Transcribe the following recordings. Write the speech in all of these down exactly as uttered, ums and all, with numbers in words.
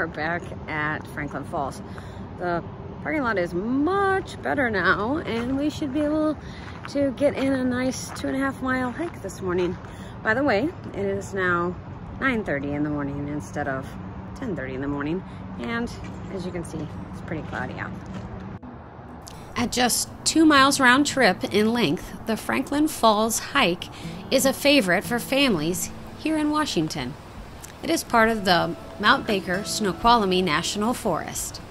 are back at Franklin Falls. The parking lot is much better now, and we should be able to get in a nice two and a half mile hike this morning. By the way, it is now nine thirty in the morning instead of ten thirty in the morning, and as you can see, it's pretty cloudy out. At just two miles round trip in length, the Franklin Falls hike is a favorite for families here in Washington. It is part of the Mount Baker-Snoqualmie National Forest.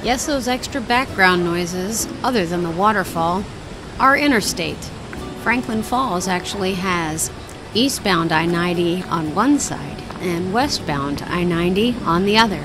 Yes, those extra background noises, other than the waterfall, are interstate. Franklin Falls actually has eastbound I ninety on one side and westbound I ninety on the other.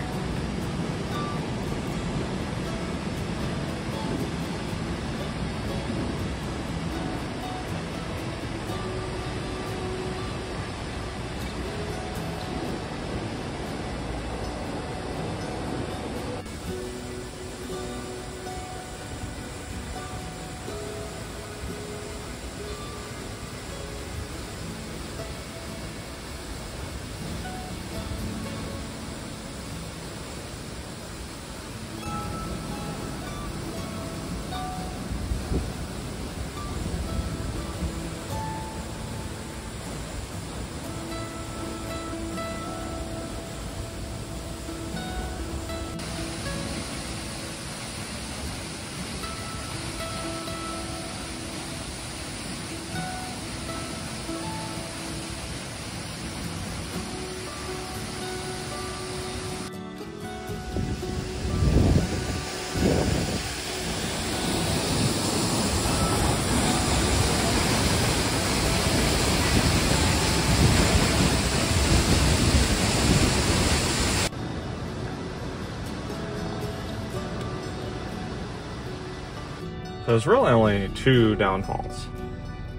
So there's really only two downfalls.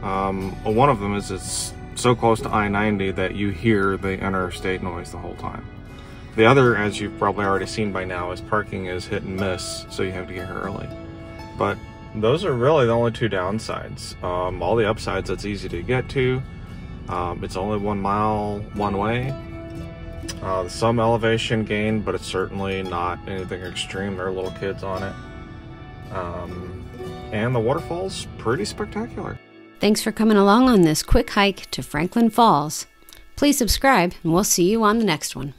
Um, one of them is it's so close to I ninety that you hear the interstate noise the whole time. The other, as you've probably already seen by now, is parking is hit and miss, so you have to get here early. But those are really the only two downsides. Um, all the upsides, it's easy to get to. Um, it's only one mile one way. Uh, some elevation gain, but it's certainly not anything extreme. There are little kids on it. Um, And the waterfall's pretty spectacular. Thanks for coming along on this quick hike to Franklin Falls. Please subscribe, and we'll see you on the next one.